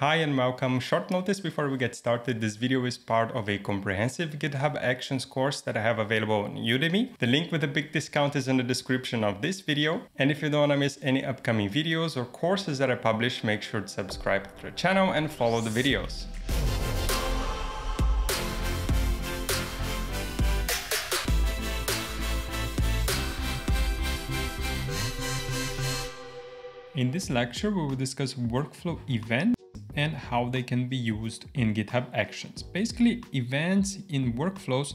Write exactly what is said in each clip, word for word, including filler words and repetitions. Hi and welcome. Short notice before we get started, this video is part of a comprehensive GitHub Actions course that I have available on Udemy. The link with the big discount is in the description of this video. And if you don't want to miss any upcoming videos or courses that I publish, make sure to subscribe to the channel and follow the videos. In this lecture, we will discuss workflow events and how they can be used in GitHub Actions. Basically, events in workflows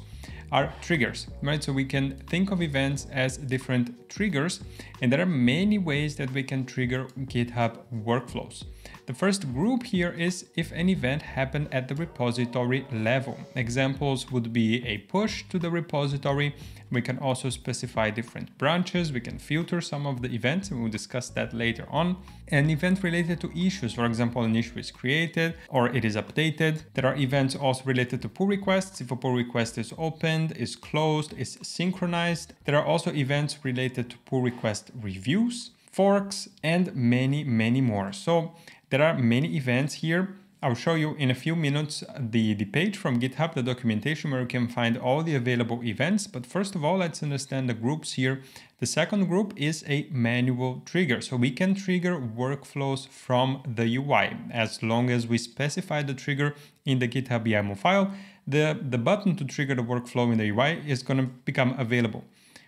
are triggers, right? So we can think of events as different triggers, and there are many ways that we can trigger GitHub workflows. The first group here is if an event happened at the repository level. Examples would be a push to the repository. We can also specify different branches. We can filter some of the events, and we'll discuss that later on. An event related to issues, for example, an issue is created or it is updated. There are events also related to pull requests. If a pull request is opened, is closed, is synchronized. There are also events related to pull request reviews, forks, and many, many more. So there are many events here. I'll show you in a few minutes the, the page from GitHub, the documentation where you can find all the available events. But first of all, let's understand the groups here. The second group is a manual trigger. So we can trigger workflows from the U I as long as we specify the trigger in the GitHub YAML file. The, the button to trigger the workflow in the U I is going to become available.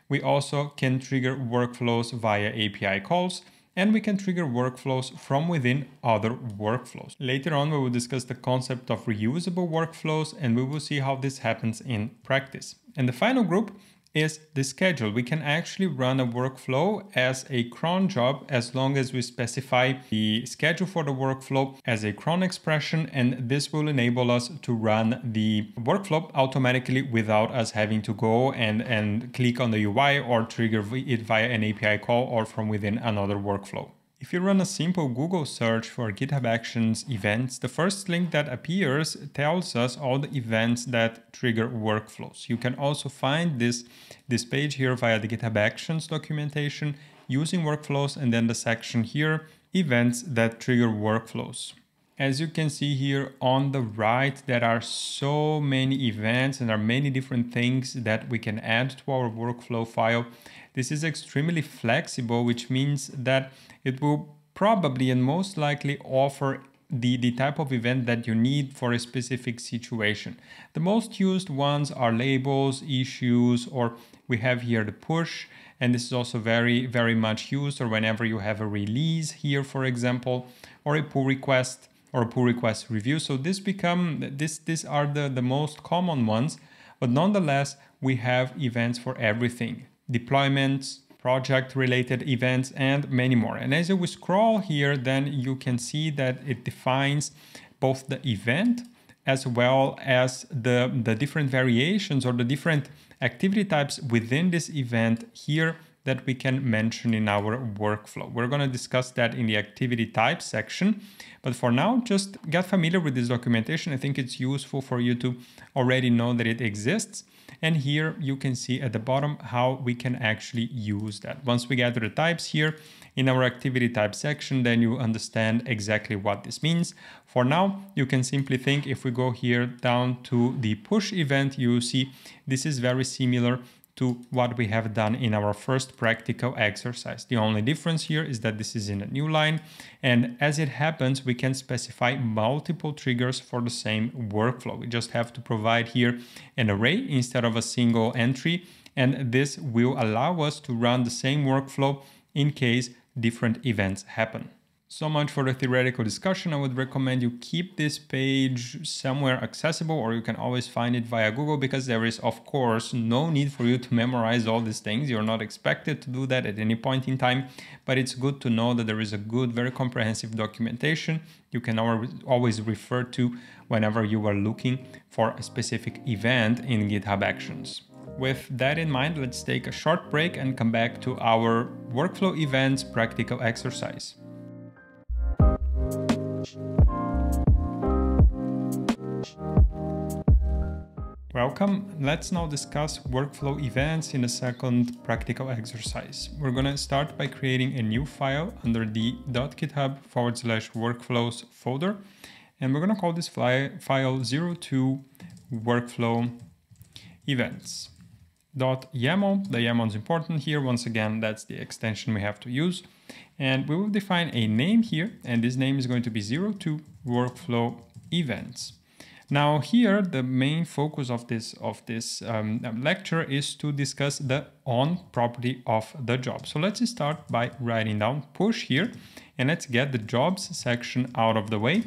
We also can trigger workflows via A P I calls. And we can trigger workflows from within other workflows. Later on, we will discuss the concept of reusable workflows, and we will see how this happens in practice. And the final group is the schedule. We can actually run a workflow as a cron job as long as we specify the schedule for the workflow as a cron expression, and this will enable us to run the workflow automatically without us having to go and, and click on the U I or trigger it via an A P I call or from within another workflow. If you run a simple Google search for GitHub Actions events, the first link that appears tells us all the events that trigger workflows. You can also find this, this page here via the GitHub Actions documentation, using workflows, and then the section here, events that trigger workflows. As you can see here on the right, there are so many events and there are many different things that we can add to our workflow file. This is extremely flexible, which means that it will probably and most likely offer the, the type of event that you need for a specific situation. The most used ones are labels, issues, or we have here the push. And this is also very, very much used, or whenever you have a release here, for example, or a pull request. or pull request review. So this become this these are the, the most common ones, but nonetheless, we have events for everything. Deployments, project related events, and many more. And as you scroll here, then you can see that it defines both the event as well as the, the different variations or the different activity types within this event here that we can mention in our workflow. We're going to discuss that in the activity type section, but for now, just get familiar with this documentation. I think it's useful for you to already know that it exists. And here you can see at the bottom how we can actually use that. Once we gather the types here in our activity type section, then you understand exactly what this means. For now, you can simply think, if we go here down to the push event, you see this is very similar to what we have done in our first practical exercise. The only difference here is that this is in a new line, and as it happens, we can specify multiple triggers for the same workflow. We just have to provide here an array instead of a single entry, and this will allow us to run the same workflow in case different events happen. So much for the theoretical discussion. I would recommend you keep this page somewhere accessible, or you can always find it via Google, because there is, of course, no need for you to memorize all these things. You're not expected to do that at any point in time, but it's good to know that there is a good, very comprehensive documentation you can always refer to whenever you are looking for a specific event in GitHub Actions. With that in mind, let's take a short break and come back to our workflow events practical exercise. welcome. Let's now discuss workflow events in a second practical exercise. We're going to start by creating a new file under the .github forward slash workflows folder. And we're going to call this file zero two workflow events dot YAML. The YAML is important here. Once again, that's the extension we have to use. And we will define a name here. And this name is going to be zero two workflow events. Now here, the main focus of this, of this um, lecture is to discuss the on property of the job. So let's start by writing down push here, and let's get the jobs section out of the way,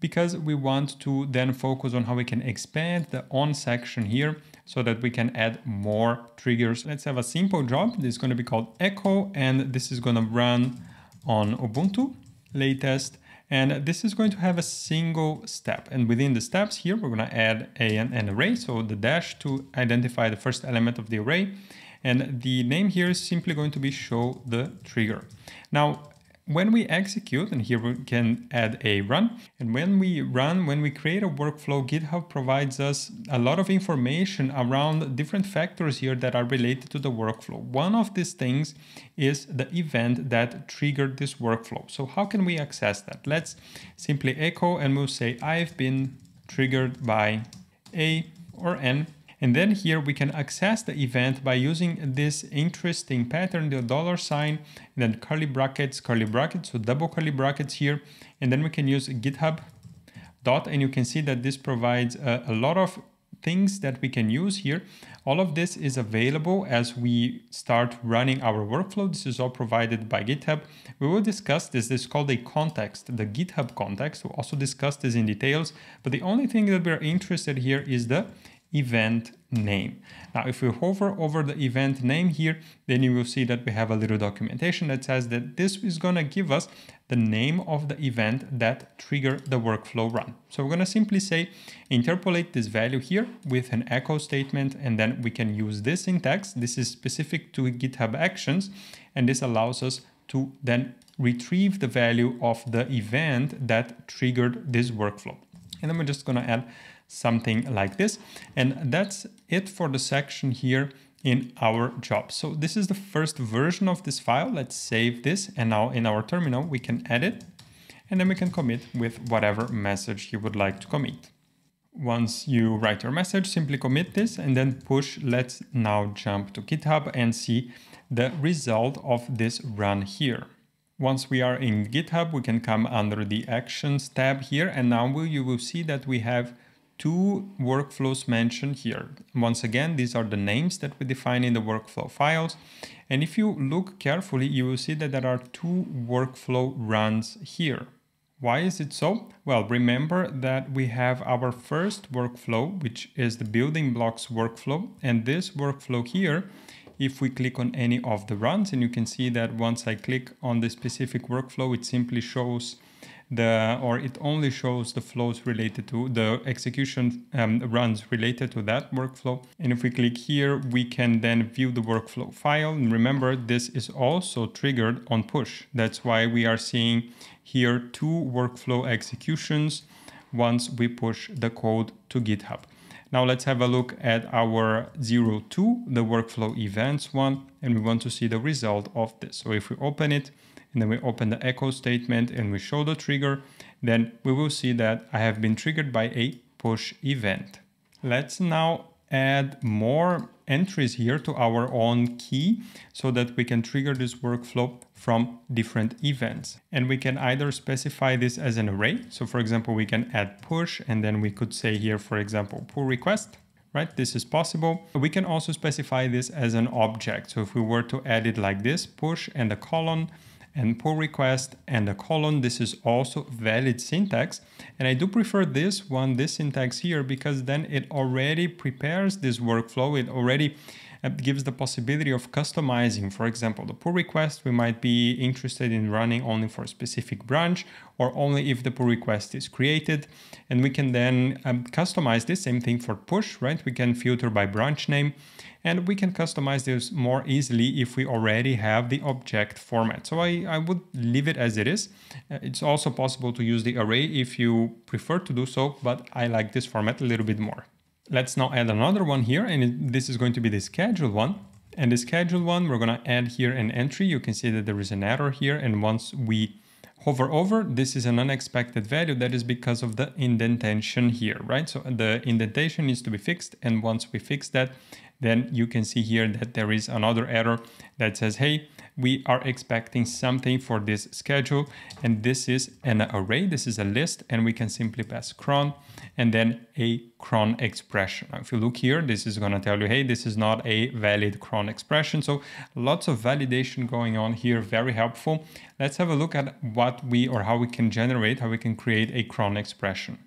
because we want to then focus on how we can expand the on section here so that we can add more triggers. Let's have a simple job. This is going to be called Echo, and this is going to run on Ubuntu latest. And this is going to have a single step. And within the steps here, we're going to add a, an, an array. So the dash to identify the first element of the array. And the name here is simply going to be show the trigger. Now, when we execute, and here we can add a run. And when we run, when we create a workflow, GitHub provides us a lot of information around different factors here that are related to the workflow. One of these things is the event that triggered this workflow. So how can we access that? Let's simply echo and we'll say, I've been triggered by A or N. And then here we can access the event by using this interesting pattern, the dollar sign, and then curly brackets, curly brackets, so double curly brackets here. And then we can use GitHub dot, and you can see that this provides a, a lot of things that we can use here. All of this is available as we start running our workflow. This is all provided by GitHub. We will discuss this. This is called a context, the GitHub context. We'll also discuss this in details, but the only thing that we're interested here is the event name. Now, if we hover over the event name here, then you will see that we have a little documentation that says that this is going to give us the name of the event that triggered the workflow run. So we're going to simply say interpolate this value here with an echo statement, and then we can use this syntax. This is specific to GitHub Actions, and this allows us to then retrieve the value of the event that triggered this workflow. And then we're just going to add something like this. And that's it for the section here in our job. So this is the first version of this file. Let's save this. And now in our terminal, we can edit, and then we can commit with whatever message you would like to commit. Once you write your message, simply commit this and then push. Let's now jump to GitHub and see the result of this run here. Once we are in GitHub, we can come under the Actions tab here, and now you will see that we have two workflows mentioned here. Once again, these are the names that we define in the workflow files. And if you look carefully, you will see that there are two workflow runs here. Why is it so? Well, remember that we have our first workflow, which is the building blocks workflow. And this workflow here, if we click on any of the runs, and you can see that once I click on the specific workflow, it simply shows the, or it only shows the flows related to the execution um, runs related to that workflow. And if we click here, we can then view the workflow file. And remember, this is also triggered on push. That's why we are seeing here two workflow executions once we push the code to GitHub. Now let's have a look at our zero two, the workflow events one, and we want to see the result of this. So if we open it, and then we open the echo statement and we show the trigger, then we will see that I have been triggered by a push event. Let's now add more entries here to our own key so that we can trigger this workflow from different events. And we can either specify this as an array. So for example, we can add push, and then we could say here, for example, pull request, right? This is possible. We can also specify this as an object. So if we were to add it like this, push and a colon, and pull request and a colon, this is also valid syntax. And I do prefer this one, this syntax here, because then it already prepares this workflow. It already gives the possibility of customizing. For example, the pull request, we might be interested in running only for a specific branch or only if the pull request is created. And we can then um, customize this same thing for push, right? We can filter by branch name. And we can customize this more easily if we already have the object format. So I, I would leave it as it is. It's also possible to use the array if you prefer to do so, but I like this format a little bit more. Let's now add another one here, and this is going to be the schedule one. And the schedule one, we're going to add here an entry. You can see that there is an error here, and once we hover over, this is an unexpected value. That is because of the indentation here, right? So the indentation needs to be fixed, and once we fix that, then you can see here that there is another error that says, hey, we are expecting something for this schedule, and this is an array, this is a list, and we can simply pass cron and then a cron expression. Now, if you look here, this is going to tell you, hey, this is not a valid cron expression. So lots of validation going on here, very helpful. Let's have a look at what we or how we can generate, how we can create a cron expression.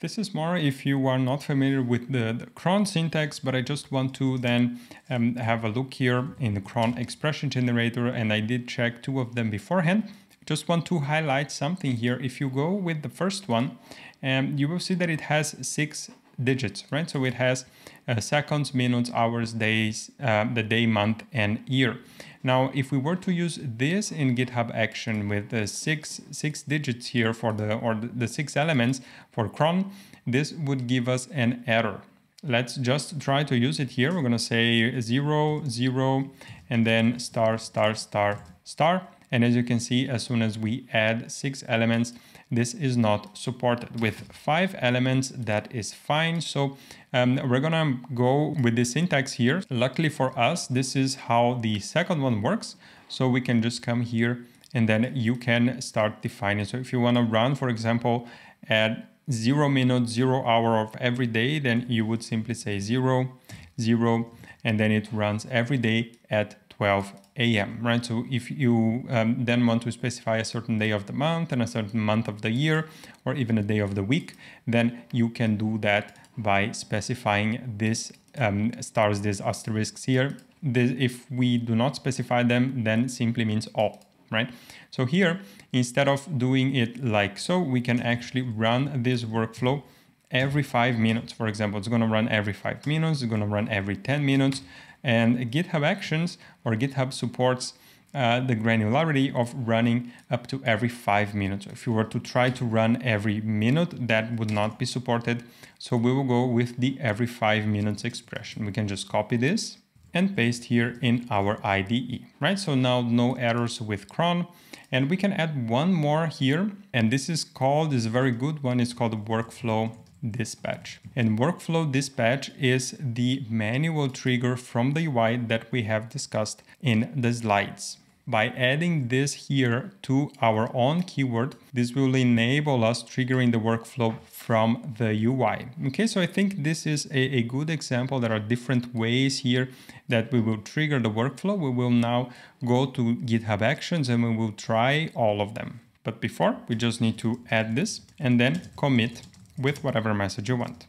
This is more if you are not familiar with the, the cron syntax, but I just want to then um, have a look here in the cron expression generator, and I did check two of them beforehand. Just want to highlight something here. If you go with the first one, um, you will see that it has six digits, right? So it has uh, seconds, minutes, hours, days, uh, the day, month, and year. Now, if we were to use this in GitHub Action with the six six digits here for the or the six elements for cron, this would give us an error. Let's just try to use it here. We're gonna say zero zero and then star star star star. And as you can see, as soon as we add six elements, this is not supported. With five elements, that is fine. So um, we're gonna go with the syntax here. Luckily for us, this is how the second one works. So we can just come here and then you can start defining. So if you wanna run, for example, at zero minute, zero hour of every day, then you would simply say zero, zero, and then it runs every day at twelve A M, right? So if you um, then want to specify a certain day of the month and a certain month of the year, or even a day of the week, then you can do that by specifying this um, stars, these asterisks here. This, if we do not specify them, then simply means all, right? So here, instead of doing it like so, we can actually run this workflow every five minutes. For example, it's going to run every five minutes, it's going to run every ten minutes. And GitHub Actions or GitHub supports uh, the granularity of running up to every five minutes. If you were to try to run every minute, that would not be supported. So we will go with the every five minutes expression. We can just copy this and paste here in our I D E, right? So now no errors with cron. And we can add one more here. And this is called, this is a very good one, it's called workflow dispatch. And workflow dispatch is the manual trigger from the U I that we have discussed in the slides. By adding this here to our own keyword, this will enable us triggering the workflow from the U I. Okay, so I think this is a, a good example. There are different ways here that we will trigger the workflow. We will now go to GitHub Actions and we will try all of them. But before, we just need to add this and then commit with whatever message you want.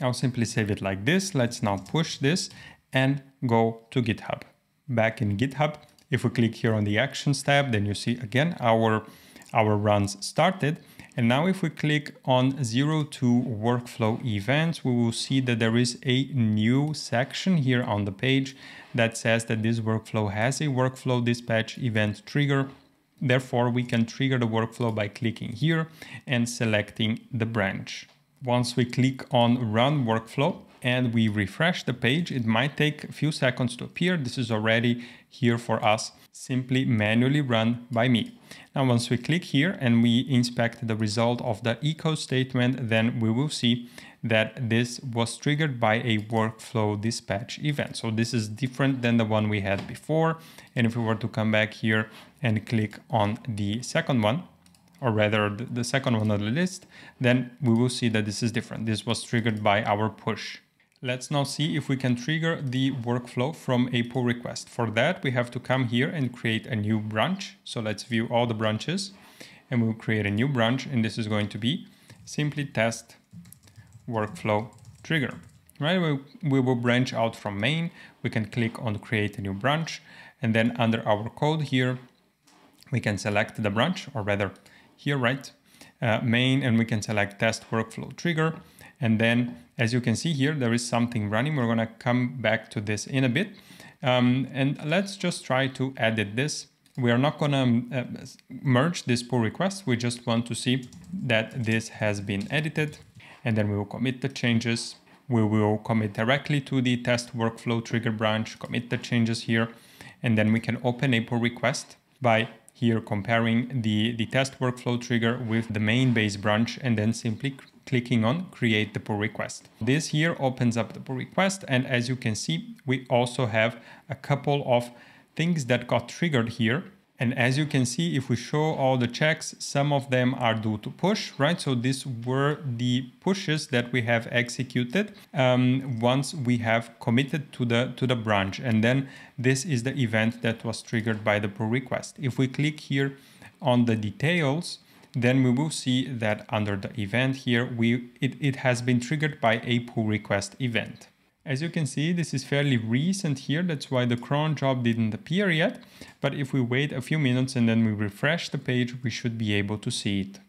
I'll simply save it like this. Let's now push this and go to GitHub. Back in GitHub, if we click here on the Actions tab, then you see again our, our runs started. And now if we click on zero two workflow events, we will see that there is a new section here on the page that says that this workflow has a workflow dispatch event trigger. Therefore, we can trigger the workflow by clicking here and selecting the branch. Once we click on Run Workflow and we refresh the page, it might take a few seconds to appear. This is already here for us, simply manually run by me. Now, once we click here and we inspect the result of the echo statement, then we will see that this was triggered by a workflow dispatch event. So this is different than the one we had before. And if we were to come back here and click on the second one, or rather the second one on the list, then we will see that this is different. This was triggered by our push. Let's now see if we can trigger the workflow from a pull request. For that, we have to come here and create a new branch. So let's view all the branches and we'll create a new branch. And this is going to be simply test workflow trigger, right? We, we will branch out from main. We can click on create a new branch. And then under our code here, we can select the branch, or rather here, right? Uh, main, and we can select test workflow trigger. And then as you can see here, there is something running. We're gonna come back to this in a bit. Um, and let's just try to edit this. We are not gonna uh, merge this pull request. We just want to see that this has been edited. And then we will commit the changes. we will commit directly to the test workflow trigger branch, commit the changes here, and then we can open a pull request by here comparing the, the test workflow trigger with the main base branch and then simply clicking on create the pull request. This here opens up the pull request, and as you can see, we also have a couple of things that got triggered here. And as you can see, if we show all the checks, some of them are due to push, right? So these were the pushes that we have executed um, once we have committed to the, to the branch. And then this is the event that was triggered by the pull request. If we click here on the details, then we will see that under the event here, we it, it has been triggered by a pull request event. As you can see, this is fairly recent here. That's why the cron job didn't appear yet. But if we wait a few minutes and then we refresh the page, we should be able to see it.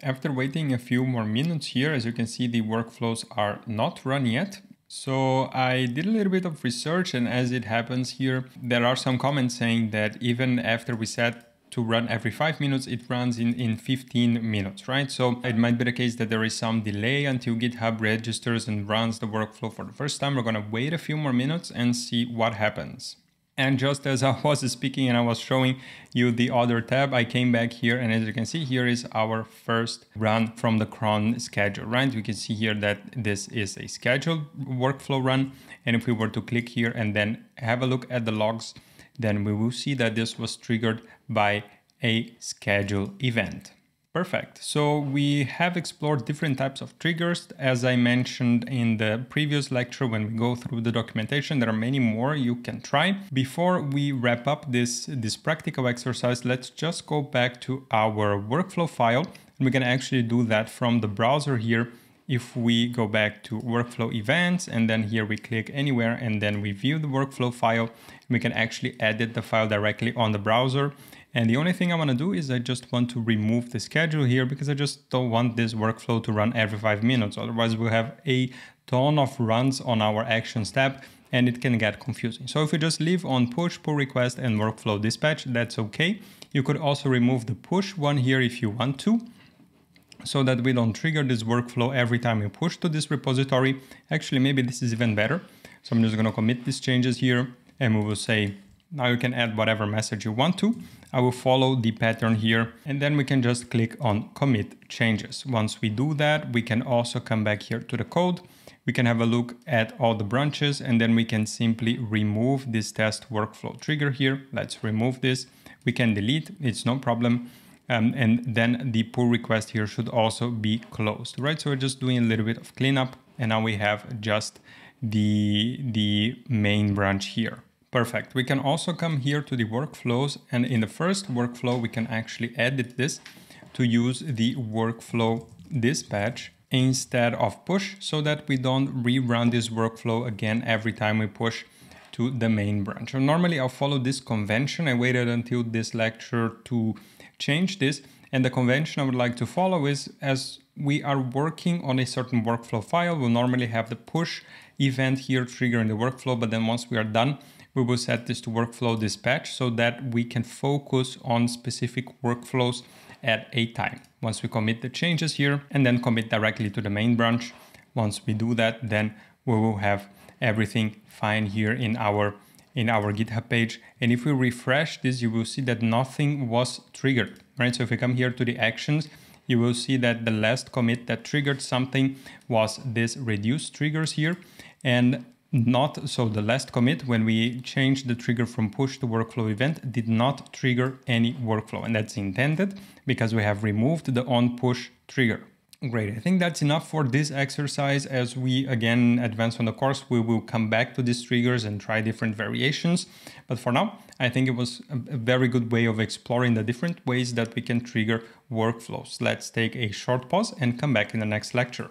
After waiting a few more minutes here, as you can see, the workflows are not run yet. So I did a little bit of research, and as it happens here, there are some comments saying that even after we set to run every five minutes, it runs in, in fifteen minutes, right? So it might be the case that there is some delay until GitHub registers and runs the workflow for the first time. We're gonna wait a few more minutes and see what happens. And just as I was speaking and I was showing you the other tab, I came back here, and as you can see, here is our first run from the cron schedule, right? We can see here that this is a scheduled workflow run. And if we were to click here and then have a look at the logs, then we will see that this was triggered by a schedule event. Perfect. So we have explored different types of triggers. As I mentioned in the previous lecture, when we go through the documentation, there are many more you can try. Before we wrap up this, this practical exercise, let's just go back to our workflow file. And we can actually do that from the browser here. If we go back to workflow events, and then here we click anywhere, and then we view the workflow file, we can actually edit the file directly on the browser. And the only thing I want to do is I just want to remove the schedule here, because I just don't want this workflow to run every five minutes. Otherwise, we'll have a ton of runs on our Actions tab, and it can get confusing. So if you just leave on push, pull request, and workflow dispatch, that's okay. You could also remove the push one here if you want to, so that we don't trigger this workflow every time we push to this repository. Actually, maybe this is even better. So I'm just gonna commit these changes here, and we will say, now you can add whatever message you want to. I will follow the pattern here, and then we can just click on commit changes. Once we do that, we can also come back here to the code. We can have a look at all the branches, and then we can simply remove this test workflow trigger here. Let's remove this. We can delete, it's no problem. Um, and then the pull request here should also be closed, right? So we're just doing a little bit of cleanup, and now we have just the, the main branch here. Perfect. We can also come here to the workflows, and in the first workflow, we can actually edit this to use the workflow dispatch instead of push, so that we don't rerun this workflow again every time we push to the main branch. So normally I'll follow this convention. I waited until this lecture to change this, and the convention I would like to follow is, as we are working on a certain workflow file, we'll normally have the push event here triggering the workflow, but then once we are done, we will set this to workflow dispatch so that we can focus on specific workflows at a time. Once we commit the changes here and then commit directly to the main branch, once we do that, then we will have everything fine here in our in our GitHub page. And if we refresh this, you will see that nothing was triggered, right? So if we come here to the actions, you will see that the last commit that triggered something was this reduce triggers here, and not, so the last commit when we changed the trigger from push to workflow event did not trigger any workflow. And that's intended because we have removed the on push trigger. Great. I think that's enough for this exercise. As we again advance on the course, we will come back to these triggers and try different variations. But for now, I think it was a very good way of exploring the different ways that we can trigger workflows. Let's take a short pause and come back in the next lecture.